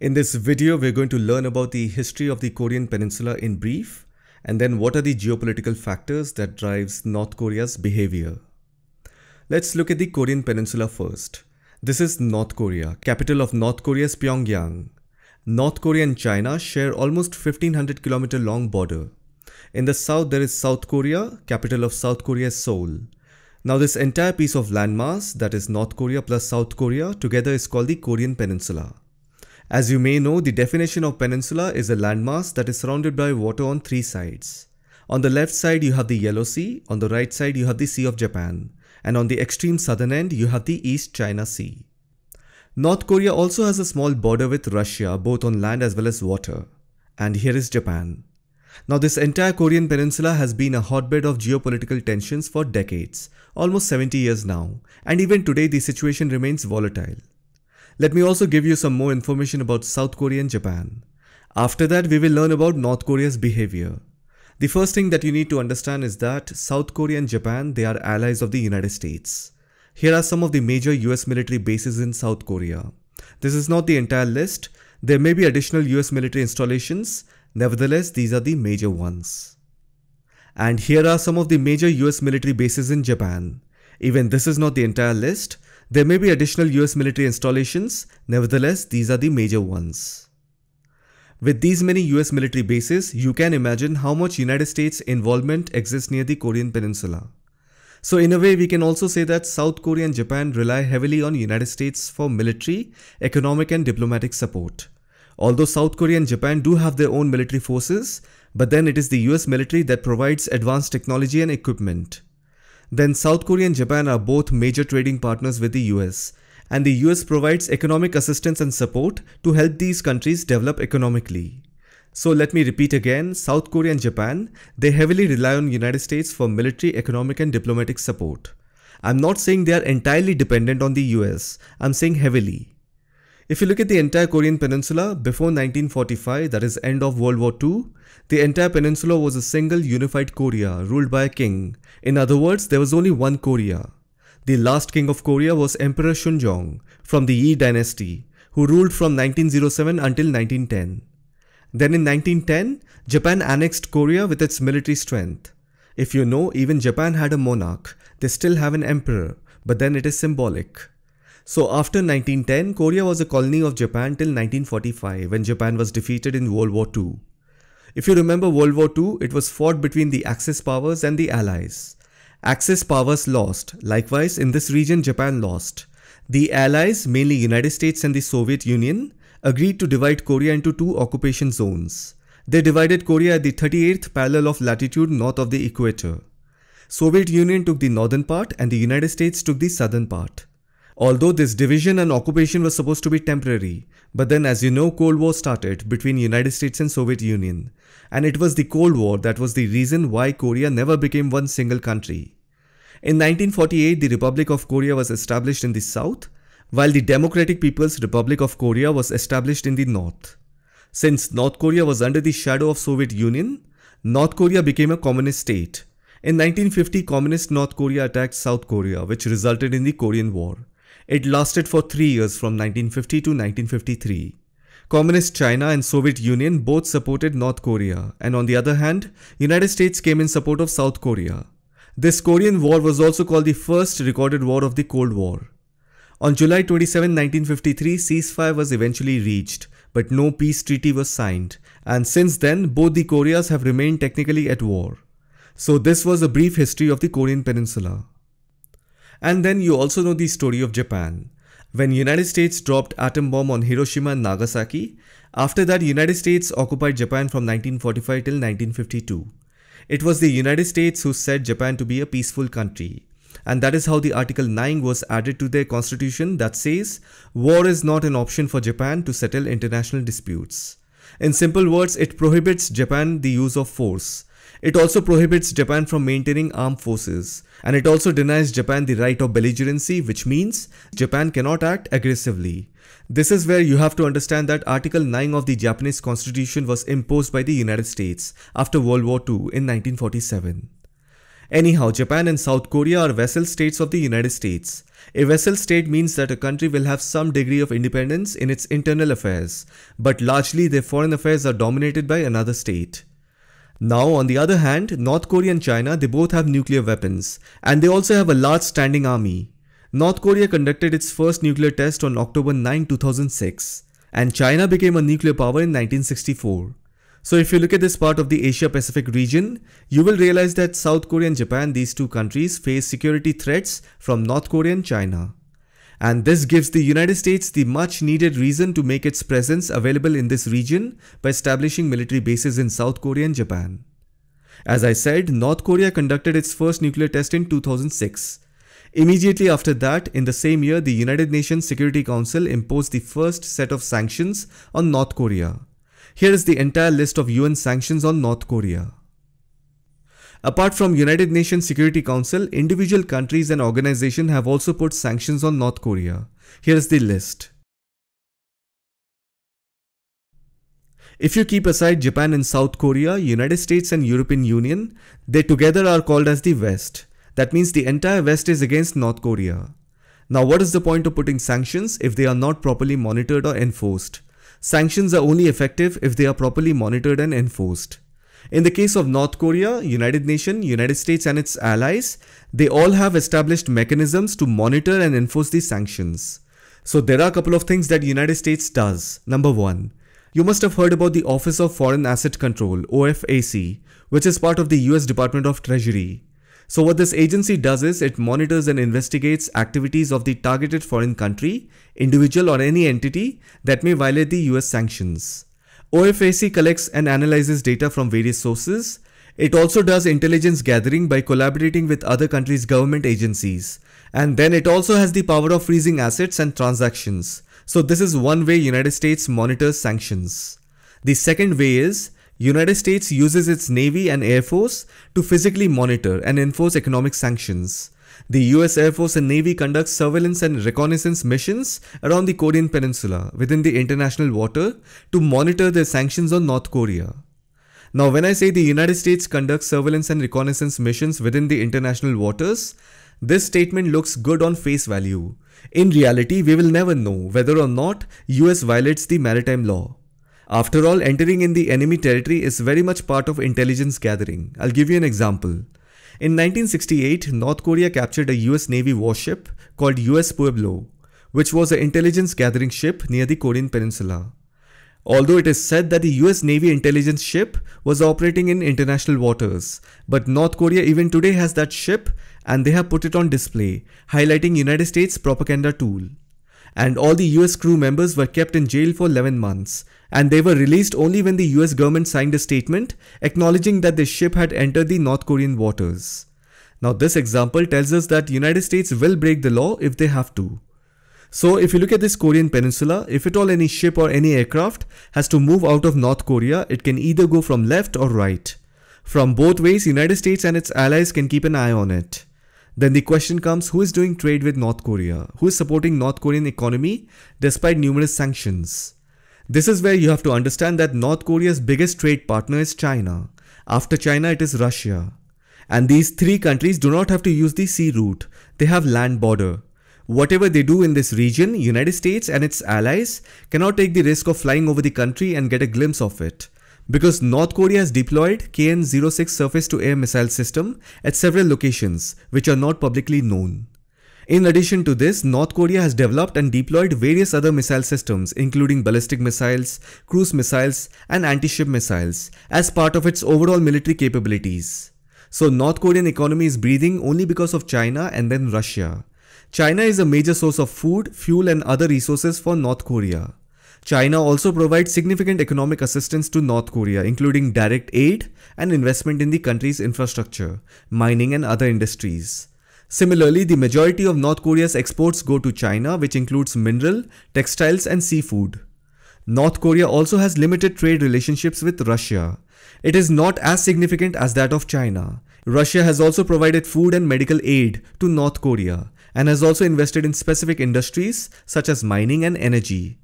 In this video, we're going to learn about the history of the Korean Peninsula in brief, and then what are the geopolitical factors that drives North Korea's behavior. Let's look at the Korean Peninsula first. This is North Korea. Capital of North Korea is Pyongyang. North Korea and China share almost 1500 km long border. In the south, there is South Korea. Capital of South Korea is Seoul. Now this entire piece of landmass, that is North Korea plus South Korea, together is called the Korean Peninsula. As you may know, the definition of peninsula is a landmass that is surrounded by water on three sides. On the left side you have the Yellow Sea, on the right side you have the Sea of Japan, and on the extreme southern end you have the East China Sea. North Korea also has a small border with Russia, both on land as well as water. And here is Japan. Now this entire Korean Peninsula has been a hotbed of geopolitical tensions for decades, almost 70 years now, and even today the situation remains volatile. Let me also give you some more information about South Korea and Japan. After that, we will learn about North Korea's behavior. The first thing that you need to understand is that South Korea and Japan, they are allies of the United States. Here are some of the major US military bases in South Korea. This is not the entire list. There may be additional US military installations. Nevertheless, these are the major ones. And here are some of the major US military bases in Japan. Even this is not the entire list. There may be additional US military installations, nevertheless these are the major ones. With these many US military bases, you can imagine how much United States involvement exists near the Korean Peninsula. So in a way we can also say that South Korea and Japan rely heavily on United States for military, economic and diplomatic support. Although South Korea and Japan do have their own military forces, but then it is the US military that provides advanced technology and equipment. Then South Korea and Japan are both major trading partners with the US, and the US provides economic assistance and support to help these countries develop economically. So let me repeat again, South Korea and Japan, they heavily rely on United States for military, economic and diplomatic support. I'm not saying they are entirely dependent on the US, I'm saying heavily. If you look at the entire Korean Peninsula, before 1945, that is end of World War II, the entire peninsula was a single unified Korea ruled by a king. In other words, there was only one Korea. The last king of Korea was Emperor Shunjong from the Yi dynasty, who ruled from 1907 until 1910. Then in 1910, Japan annexed Korea with its military strength. If you know, even Japan had a monarch, they still have an emperor, but then it is symbolic. So after 1910, Korea was a colony of Japan till 1945 when Japan was defeated in World War II. If you remember World War II, it was fought between the Axis powers and the Allies. Axis powers lost. Likewise, in this region Japan lost. The Allies, mainly United States and the Soviet Union, agreed to divide Korea into two occupation zones. They divided Korea at the 38th parallel of latitude north of the equator. Soviet Union took the northern part and the United States took the southern part. Although this division and occupation was supposed to be temporary, but then as you know, Cold War started between United States and Soviet Union, and it was the Cold War that was the reason why Korea never became one single country. In 1948, the Republic of Korea was established in the south, while the Democratic People's Republic of Korea was established in the north. Since North Korea was under the shadow of Soviet Union, North Korea became a communist state. In 1950, communist North Korea attacked South Korea, which resulted in the Korean War. It lasted for 3 years from 1950 to 1953. Communist China and Soviet Union both supported North Korea, and on the other hand, United States came in support of South Korea. This Korean War was also called the first recorded war of the Cold War. On July 27, 1953, ceasefire was eventually reached, but no peace treaty was signed, and since then, both the Koreas have remained technically at war. So this was a brief history of the Korean Peninsula. And then you also know the story of Japan. When United States dropped atom bomb on Hiroshima and Nagasaki, after that United States occupied Japan from 1945 till 1952. It was the United States who said Japan to be a peaceful country. And that is how the Article 9 was added to their constitution that says, war is not an option for Japan to settle international disputes. In simple words, it prohibits Japan the use of force. It also prohibits Japan from maintaining armed forces, and it also denies Japan the right of belligerency, which means Japan cannot act aggressively. This is where you have to understand that Article 9 of the Japanese Constitution was imposed by the United States after World War II in 1947. Anyhow, Japan and South Korea are vassal states of the United States. A vassal state means that a country will have some degree of independence in its internal affairs, but largely their foreign affairs are dominated by another state. Now, on the other hand, North Korea and China, they both have nuclear weapons, and they also have a large standing army. North Korea conducted its first nuclear test on October 9, 2006, and China became a nuclear power in 1964. So if you look at this part of the Asia-Pacific region, you will realize that South Korea and Japan, these two countries, face security threats from North Korea and China. And this gives the United States the much needed reason to make its presence available in this region by establishing military bases in South Korea and Japan. As I said, North Korea conducted its first nuclear test in 2006. Immediately after that, in the same year, the United Nations Security Council imposed the first set of sanctions on North Korea. Here is the entire list of UN sanctions on North Korea. Apart from United Nations Security Council, individual countries and organizations have also put sanctions on North Korea. Here is the list. If you keep aside Japan and South Korea, United States and European Union, they together are called as the West. That means the entire West is against North Korea. Now, what is the point of putting sanctions if they are not properly monitored or enforced? Sanctions are only effective if they are properly monitored and enforced. In the case of North Korea, United Nations, United States and its allies, they all have established mechanisms to monitor and enforce these sanctions. So there are a couple of things that United States does. Number 1. You must have heard about the Office of Foreign Asset Control, OFAC, which is part of the US Department of Treasury. So what this agency does is it monitors and investigates activities of the targeted foreign country, individual or any entity that may violate the US sanctions. OFAC collects and analyzes data from various sources. It also does intelligence gathering by collaborating with other countries' government agencies. And then it also has the power of freezing assets and transactions. So this is one way United States monitors sanctions. The second way is United States uses its Navy and Air Force to physically monitor and enforce economic sanctions. The US Air Force and Navy conduct surveillance and reconnaissance missions around the Korean Peninsula within the international water to monitor their sanctions on North Korea. Now, when I say the United States conducts surveillance and reconnaissance missions within the international waters, this statement looks good on face value. In reality, we will never know whether or not US violates the maritime law. After all, entering in the enemy territory is very much part of intelligence gathering. I'll give you an example. In 1968, North Korea captured a US Navy warship called USS Pueblo, which was an intelligence gathering ship near the Korean Peninsula. Although it is said that the US Navy intelligence ship was operating in international waters, but North Korea even today has that ship and they have put it on display, highlighting United States propaganda tool. And all the US crew members were kept in jail for 11 months. And they were released only when the US government signed a statement acknowledging that the ship had entered the North Korean waters. Now this example tells us that United States will break the law if they have to. So if you look at this Korean Peninsula, if at all any ship or any aircraft has to move out of North Korea, it can either go from left or right. From both ways, United States and its allies can keep an eye on it. Then the question comes, who is doing trade with North Korea? Who is supporting North Korean economy despite numerous sanctions? This is where you have to understand that North Korea's biggest trade partner is China. After China, it is Russia. And these three countries do not have to use the sea route. They have land border. Whatever they do in this region, United States and its allies cannot take the risk of flying over the country and get a glimpse of it. Because North Korea has deployed KN-06 surface-to-air missile system at several locations, which are not publicly known. In addition to this, North Korea has developed and deployed various other missile systems including ballistic missiles, cruise missiles and anti-ship missiles as part of its overall military capabilities. So North Korean economy is breathing only because of China and then Russia. China is a major source of food, fuel and other resources for North Korea. China also provides significant economic assistance to North Korea including direct aid and investment in the country's infrastructure, mining and other industries. Similarly, the majority of North Korea's exports go to China, which includes mineral, textiles and seafood. North Korea also has limited trade relationships with Russia. It is not as significant as that of China. Russia has also provided food and medical aid to North Korea and has also invested in specific industries such as mining and energy.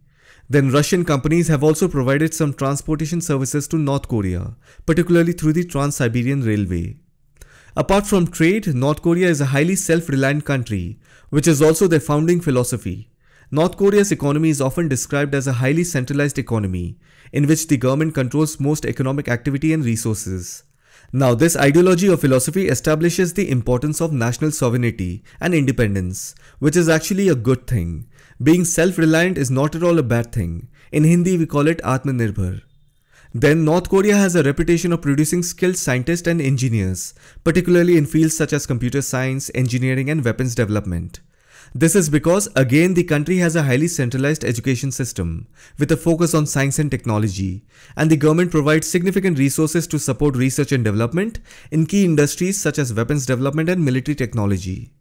Then Russian companies have also provided some transportation services to North Korea, particularly through the Trans-Siberian Railway. Apart from trade, North Korea is a highly self-reliant country, which is also their founding philosophy. North Korea's economy is often described as a highly centralized economy, in which the government controls most economic activity and resources. Now, this ideology or philosophy establishes the importance of national sovereignty and independence, which is actually a good thing. Being self-reliant is not at all a bad thing. In Hindi, we call it Atmanirbhar. Then, North Korea has a reputation of producing skilled scientists and engineers, particularly in fields such as computer science, engineering, and weapons development. This is because, again, the country has a highly centralized education system, with a focus on science and technology, and the government provides significant resources to support research and development in key industries such as weapons development and military technology.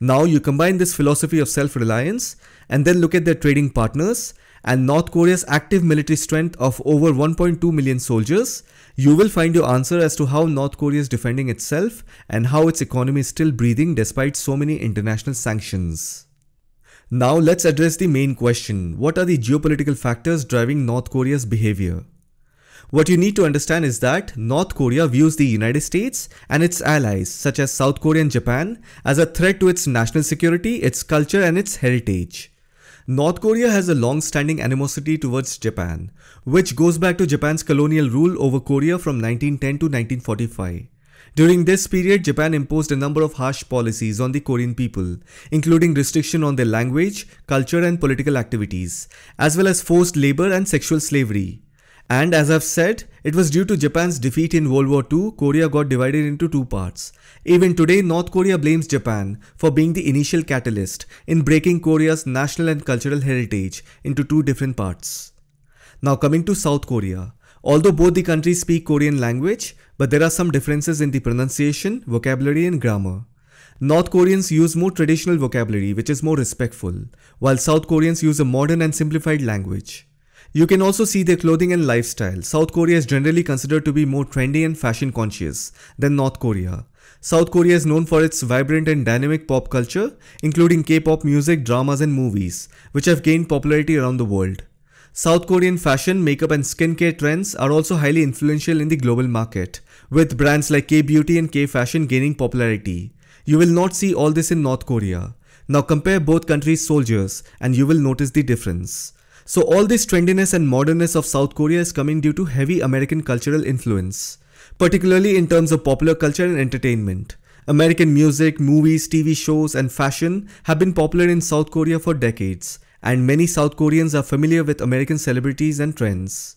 Now, you combine this philosophy of self-reliance, and then look at their trading partners, and North Korea's active military strength of over 1.2 million soldiers, you will find your answer as to how North Korea is defending itself and how its economy is still breathing despite so many international sanctions. Now let's address the main question. What are the geopolitical factors driving North Korea's behavior? What you need to understand is that North Korea views the United States and its allies such as South Korea and Japan as a threat to its national security, its culture and its heritage. North Korea has a long-standing animosity towards Japan, which goes back to Japan's colonial rule over Korea from 1910 to 1945. During this period, Japan imposed a number of harsh policies on the Korean people, including restriction on their language, culture and political activities, as well as forced labor and sexual slavery. And as I've said, it was due to Japan's defeat in World War II, Korea got divided into two parts. Even today, North Korea blames Japan for being the initial catalyst in breaking Korea's national and cultural heritage into two different parts. Now coming to South Korea. Although both the countries speak Korean language, but there are some differences in the pronunciation, vocabulary and grammar. North Koreans use more traditional vocabulary, which is more respectful, while South Koreans use a modern and simplified language. You can also see their clothing and lifestyle. South Korea is generally considered to be more trendy and fashion conscious than North Korea. South Korea is known for its vibrant and dynamic pop culture, including K-pop music, dramas and movies, which have gained popularity around the world. South Korean fashion, makeup and skincare trends are also highly influential in the global market, with brands like K-beauty and K-fashion gaining popularity. You will not see all this in North Korea. Now compare both countries' soldiers and you will notice the difference. So all this trendiness and modernness of South Korea is coming due to heavy American cultural influence, particularly in terms of popular culture and entertainment. American music, movies, TV shows and fashion have been popular in South Korea for decades, and many South Koreans are familiar with American celebrities and trends.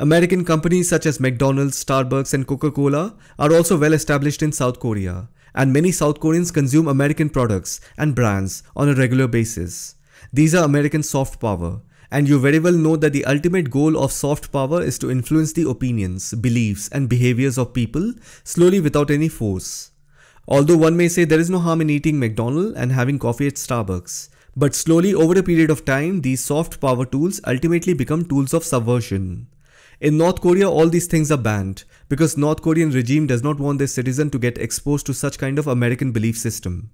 American companies such as McDonald's, Starbucks and Coca-Cola are also well established in South Korea, and many South Koreans consume American products and brands on a regular basis. These are American soft power. And you very well know that the ultimate goal of soft power is to influence the opinions, beliefs and behaviors of people slowly without any force. Although one may say there is no harm in eating McDonald's and having coffee at Starbucks, but slowly over a period of time, these soft power tools ultimately become tools of subversion. In North Korea, all these things are banned because North Korean regime does not want their citizen to get exposed to such kind of American belief system.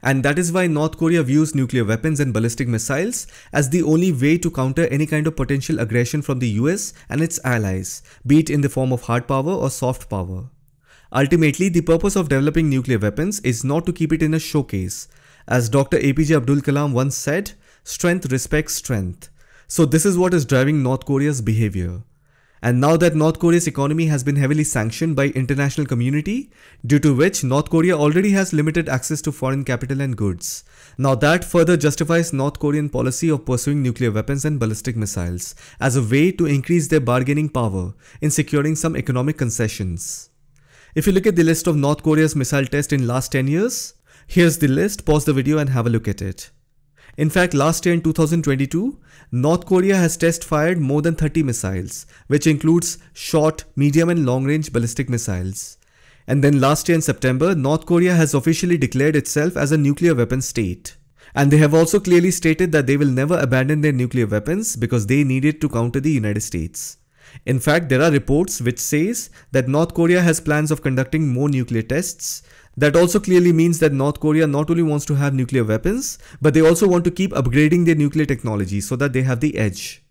And that is why North Korea views nuclear weapons and ballistic missiles as the only way to counter any kind of potential aggression from the US and its allies, be it in the form of hard power or soft power. Ultimately, the purpose of developing nuclear weapons is not to keep it in a showcase. As Dr. APJ Abdul Kalam once said, "Strength respects strength." So this is what is driving North Korea's behavior. And now that North Korea's economy has been heavily sanctioned by international community, due to which North Korea already has limited access to foreign capital and goods. Now that further justifies North Korean policy of pursuing nuclear weapons and ballistic missiles as a way to increase their bargaining power in securing some economic concessions. If you look at the list of North Korea's missile tests in last 10 years, here's the list, pause the video and have a look at it. In fact, last year in 2022, North Korea has test-fired more than 30 missiles, which includes short, medium and long-range ballistic missiles. And then last year in September, North Korea has officially declared itself as a nuclear weapon state. And they have also clearly stated that they will never abandon their nuclear weapons because they need it to counter the United States. In fact, there are reports which says that North Korea has plans of conducting more nuclear tests. That also clearly means that North Korea not only wants to have nuclear weapons, but they also want to keep upgrading their nuclear technology so that they have the edge.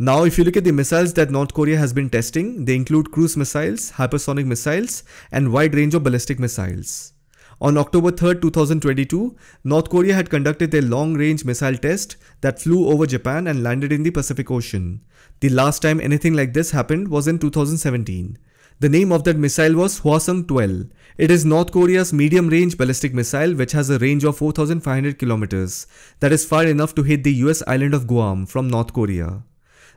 Now, if you look at the missiles that North Korea has been testing, they include cruise missiles, hypersonic missiles, and wide range of ballistic missiles. On October 3, 2022, North Korea had conducted their long-range missile test that flew over Japan and landed in the Pacific Ocean. The last time anything like this happened was in 2017. The name of that missile was Hwasong-12. It is North Korea's medium-range ballistic missile which has a range of 4,500 kilometers. That is far enough to hit the US island of Guam from North Korea.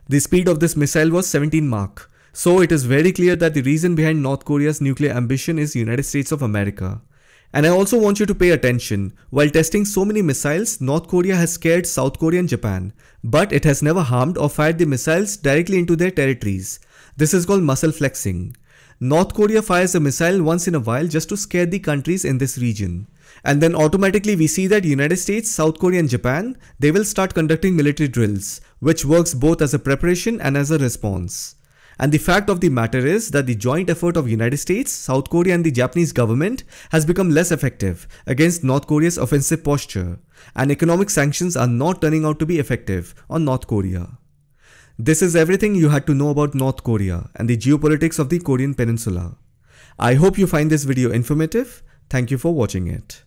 The speed of this missile was 17 Mach. So it is very clear that the reason behind North Korea's nuclear ambition is United States of America. And I also want you to pay attention. While testing so many missiles, North Korea has scared South Korea and Japan. But it has never harmed or fired the missiles directly into their territories. This is called muscle flexing. North Korea fires a missile once in a while just to scare the countries in this region. And then automatically we see that United States, South Korea and Japan, they will start conducting military drills, which works both as a preparation and as a response. And the fact of the matter is that the joint effort of United States, South Korea and the Japanese government has become less effective against North Korea's offensive posture. And economic sanctions are not turning out to be effective on North Korea. This is everything you had to know about North Korea and the geopolitics of the Korean Peninsula. I hope you find this video informative. Thank you for watching it.